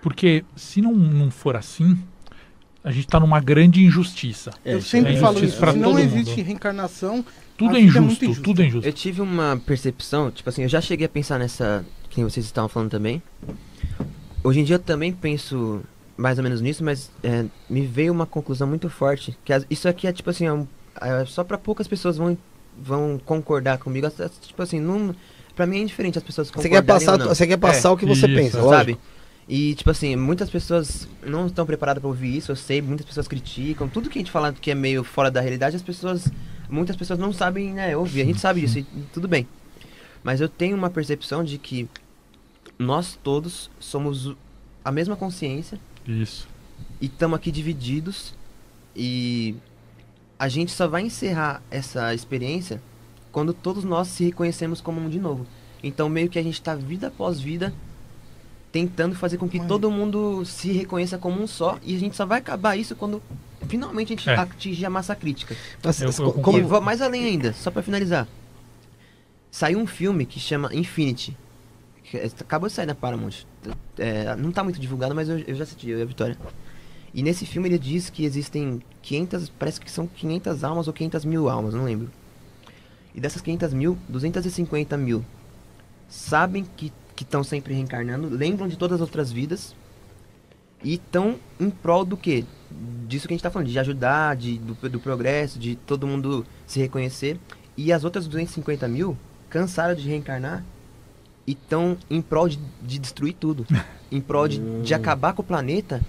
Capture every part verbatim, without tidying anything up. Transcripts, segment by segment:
Porque se não, não for assim, a gente está numa grande injustiça. É, eu sempre é falo isso, se não existe mundo. reencarnação, tudo é injusto, é injusto, tudo é injusto. Eu tive uma percepção, tipo assim, eu já cheguei a pensar nessa, que vocês estavam falando também. Hoje em dia eu também penso mais ou menos nisso, mas é, me veio uma conclusão muito forte, que as, isso aqui é tipo assim, é um, é, só para poucas pessoas vão, vão concordar comigo, é, é, tipo assim, não, pra mim é indiferente as pessoas concordarem. Você quer passar, ou não. Você quer passar é, o que você isso, pensa, sabe? Lógico. E, tipo assim, muitas pessoas não estão preparadas para ouvir isso, eu sei, muitas pessoas criticam. Tudo que a gente fala que é meio fora da realidade, as pessoas, muitas pessoas não sabem, né, ouvir. A gente sabe disso, e tudo bem. Mas eu tenho uma percepção de que nós todos somos a mesma consciência. Isso. E estamos aqui divididos. E a gente só vai encerrar essa experiência quando todos nós se reconhecemos como um de novo. Então, meio que a gente está vida após vida tentando fazer com que todo mundo se reconheça como um só, e a gente só vai acabar isso quando finalmente a gente é. atingir a massa crítica. Mas, eu, eu como, vou mais além ainda, só para finalizar. Saiu um filme que chama Infinity, que acabou de sair na Paramount. É, não tá muito divulgado, mas eu, eu já assisti, eu e a Vitória. E nesse filme ele diz que existem quinhentas, parece que são quinhentas almas ou quinhentas mil almas, não lembro. E dessas quinhentas mil, duzentas e cinquenta mil sabem que que estão sempre reencarnando, lembram de todas as outras vidas e estão em prol do quê? Disso que a gente está falando, de ajudar, de, do, do progresso, de todo mundo se reconhecer. E as outras duzentas e cinquenta mil cansaram de reencarnar e estão em prol de, de destruir tudo, em prol de, de acabar com o planeta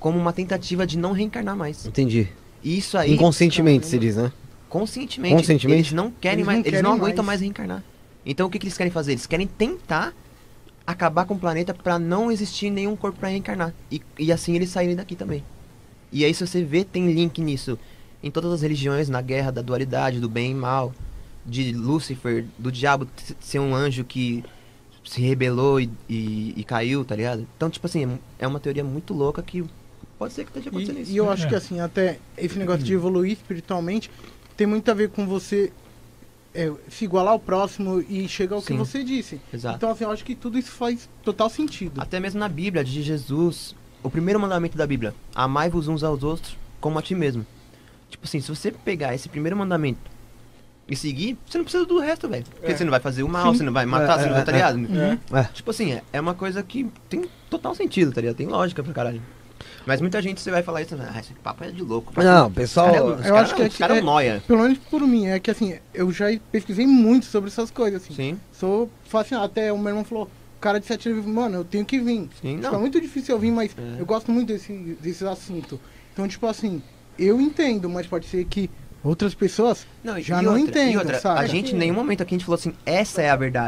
como uma tentativa de não reencarnar mais. Entendi. E isso aí... Inconscientemente se diz, né? Conscientemente. Conscientemente? Eles não querem eles mais, não querem eles não aguentam mais. mais reencarnar. Então o que, que eles querem fazer? Eles querem tentar acabar com o planeta para não existir nenhum corpo para reencarnar. E, e assim eles saírem daqui também. E aí se você vê, tem link nisso. Em todas as religiões, na guerra da dualidade, do bem e mal, de Lúcifer, do diabo ser um anjo que se rebelou e, e, e caiu, tá ligado? Então, tipo assim, é uma teoria muito louca que pode ser que esteja acontecendo e, isso. E eu acho é. que assim, até esse negócio de evoluir espiritualmente tem muito a ver com você... É, se igualar ao próximo e chegar ao Sim. que você disse. Exato. Então, assim, eu acho que tudo isso faz total sentido. Até mesmo na Bíblia, de Jesus, o primeiro mandamento da Bíblia, amai-vos uns aos outros como a ti mesmo. Tipo assim, se você pegar esse primeiro mandamento e seguir, você não precisa do resto, velho. Porque é. você não vai fazer o mal, Sim. você não vai matar, é, você não vai, tá ligado? É, é. Tipo assim, é uma coisa que tem total sentido, tá ligado? Tem lógica pra caralho. Mas muita gente, você vai falar isso, ah, esse papo é de louco. Papo. Não, pessoal, cara, eu cara, acho que é, cara é, é noia. Pelo menos por mim, é que assim, eu já pesquisei muito sobre essas coisas, assim. Sim. Sou fascinado, até o meu irmão falou, o cara de sete anos, mano, eu tenho que vir. Sim, não. É muito difícil eu vir, mas é. eu gosto muito desse, desse assunto. Então, tipo assim, eu entendo, mas pode ser que outras pessoas não, já não outra, entendam, outra, sabe? A gente, em nenhum momento aqui, a gente falou assim, essa é a verdade.